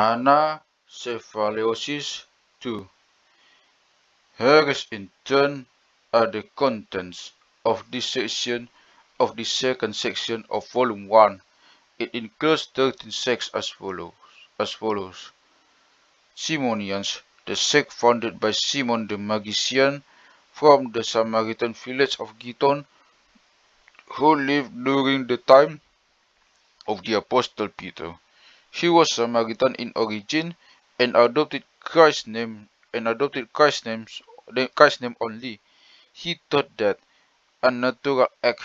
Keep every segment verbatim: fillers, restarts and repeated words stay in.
Anacephalaeosis two. Here is in turn are the contents of this section of the second section of volume one. It includes thirteen sects as follows as follows. Simonians, the sect founded by Simon the Magician from the Samaritan village of Giton, who lived during the time of the Apostle Peter. He was Samaritan in origin and adopted Christ's name and adopted Christ's name, Christ's name only. He taught that a natural act,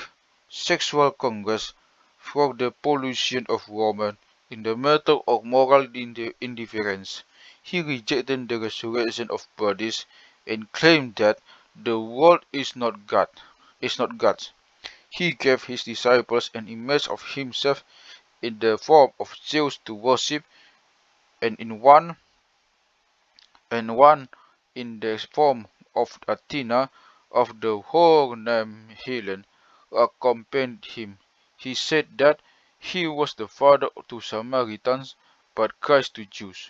sexual congress, for the pollution of women in the matter of moral indifference. He rejected the resurrection of bodies and claimed that the world is not God, is not God's. He gave his disciples an image of himself in the form of Zeus to worship, and in one and one in the form of Athena, of the whore named Helen, who accompanied him. He said that he was the father to Samaritans, but Christ to Jews.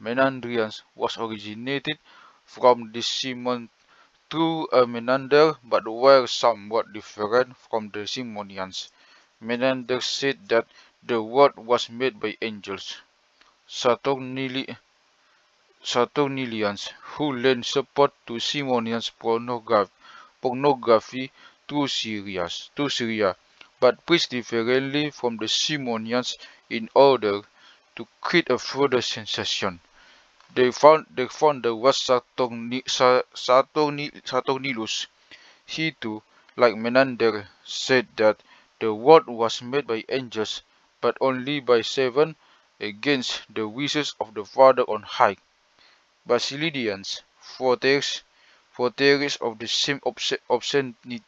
Menandrians was originated from the Simon through a Menander, but were somewhat different from the Simonians. Menander said that the world was made by angels. Saturnili Saturnilians, who lent support to Simonians' pornography, pornography through, Syrias, through Syria, but preached differently from the Simonians in order to create a further sensation. They found the founder was Saturni, Saturni, Saturnilus. He too, like Menander, said that the world was made by angels, but only by seven, against the wishes of the Father on high. Basilidians, votaries of the same obsc obscenity,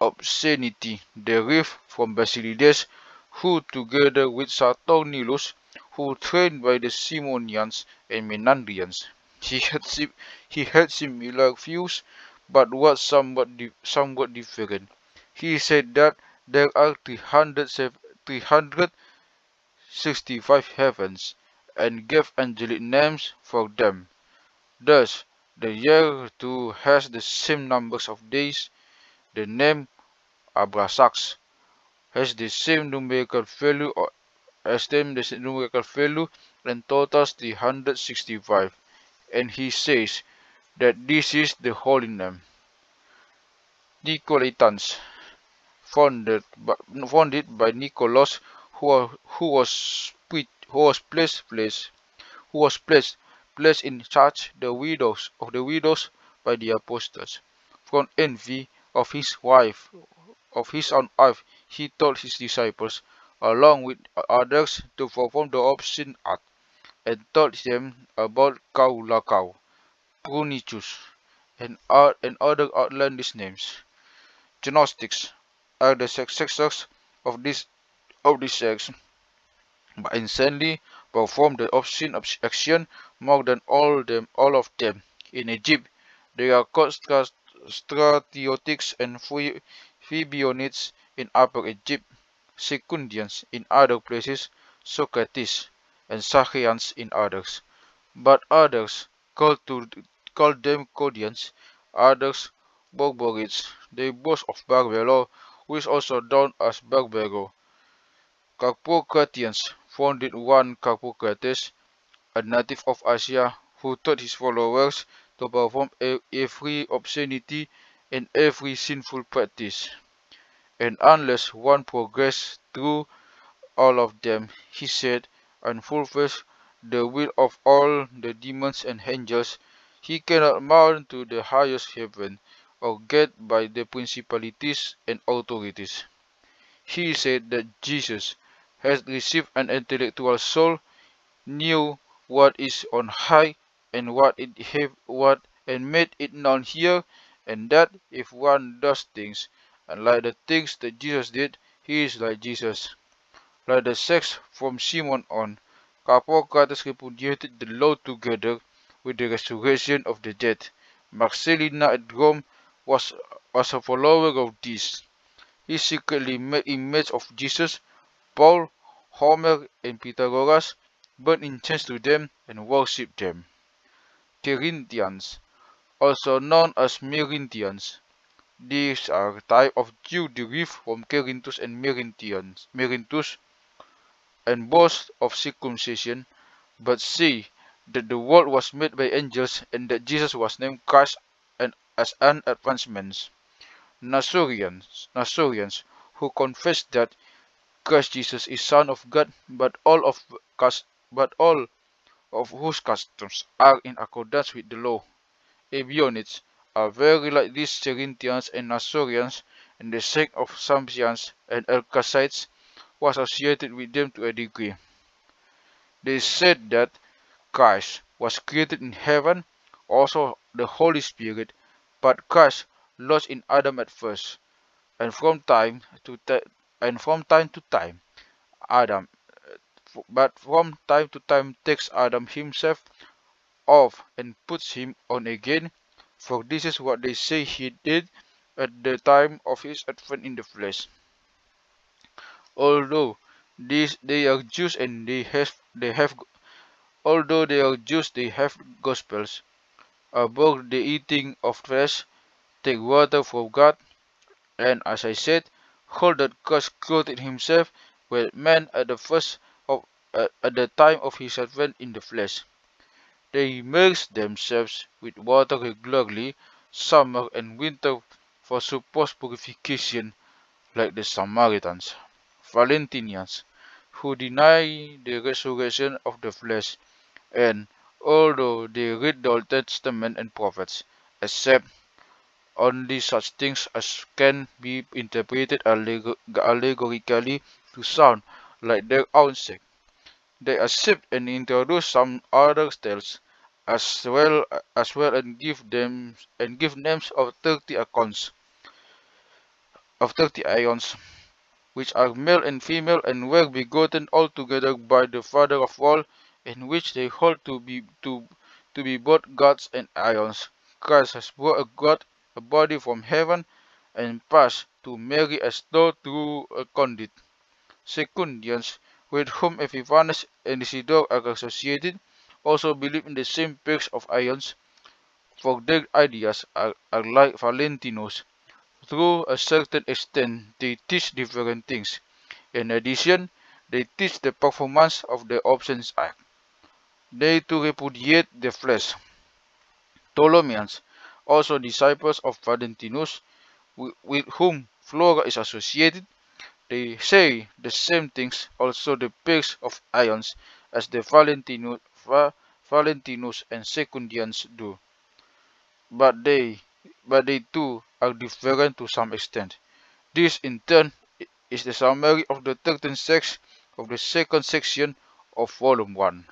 obscenity derived from Basilides, who together with Saturnilus, who trained by the Simonians and Menandrians. He had, sim he had similar views, but was somewhat, di somewhat different. He said that there are three hundred sixty-five heavens, and gave angelic names for them. Thus, the year too has the same numbers of days. The name Abrasax has the same numerical value or As them the numerical value and totals three hundred sixty-five, and he says that this is the holy name. The Colitans, founded by, founded by Nicholas, who who was who was placed placed who was placed placed in charge the widows of the widows by the apostles. From envy of his wife, of his own wife, he told his disciples, along with others, to perform the obscene art, and taught them about Kaulakau, Prunichus, and, art, and other outlandish names. Gnostics are the successors of this of this sect, but insanely perform the obscene action more than all them all of them. In Egypt, they are called Stratiotics and Phibionids in Upper Egypt, Secundians in other places, Socrates, and Sakhians in others. But others called, to, called them Codians, others Borborids, the boss of Barbelo, who is also known as Bergbergo. Carpocratians founded one Carpocrates, a native of Asia, who taught his followers to perform every obscenity and every sinful practice. And unless one progressed through all of them, he said, and fulfills the will of all the demons and angels, he cannot mount to the highest heaven, or get by the principalities and authorities. He said that Jesus has received an intellectual soul, knew what is on high and what it have what and made it known here, and that if one does things and like the things that Jesus did, he is like Jesus. Like the sects from Simon on, Carpocrates repudiated the law together with the resurrection of the dead. Marcellina at Rome was, was a follower of this. He secretly made images of Jesus, Paul, Homer, and Pythagoras, burned incense to them and worshipped them. Cerinthians, also known as Merinthians. These are a type of Jew derived from Cerinthus and Merinthians, Merinthus, and boast of circumcision, but see that the world was made by angels and that Jesus was named Christ and as an advancement. Nazoraeans, Nazoraeans, who confess that Christ Jesus is Son of God, but all of but all of whose customs are in accordance with the law. Phibionids are very like these Cerinthians and Nazoraeans, and the sect of Sampsians and Elkasites was associated with them to a degree. They said that Christ was created in heaven, also the Holy Spirit, but Christ lodged in Adam at first, and from time to and from time to time, Adam, but from time to time takes Adam himself off and puts him on again. For this is what they say he did at the time of his advent in the flesh. Although these they are Jews and they have they have although they are Jews they have gospels about the eating of flesh, take water from God, and as I said, hold that Christ created himself with man at the first of uh, at the time of his advent in the flesh. They immerse themselves with water regularly, summer and winter, for supposed purification, like the Samaritans. Valentinians, who deny the resurrection of the flesh, and although they read the Old Testament and prophets, accept only such things as can be interpreted allegor allegorically to sound like their own sect. They accept and introduce some other tales, as well as well, and give them and give names of thirty accounts of thirty ions, which are male and female, and were begotten altogether by the Father of all, in which they hold to be to to be both gods and ions. Christ has brought a god, a body from heaven, and passed to Mary as though through a conduit. Secundians, with whom Epiphanes and Isidore are associated, also believe in the same pairs of ions, for their ideas are, are like Valentinus. Through a certain extent, they teach different things. In addition, they teach the performance of the Obscene Act. They too repudiate the flesh. Ptolemaeans, also disciples of Valentinus, with, with whom Flora is associated, they say the same things, also the pairs of ions, as the Valentinus, Valentinus and Secundians do. But they, but they too are different to some extent. This in turn is the summary of the thirteenth sect of the second section of volume one.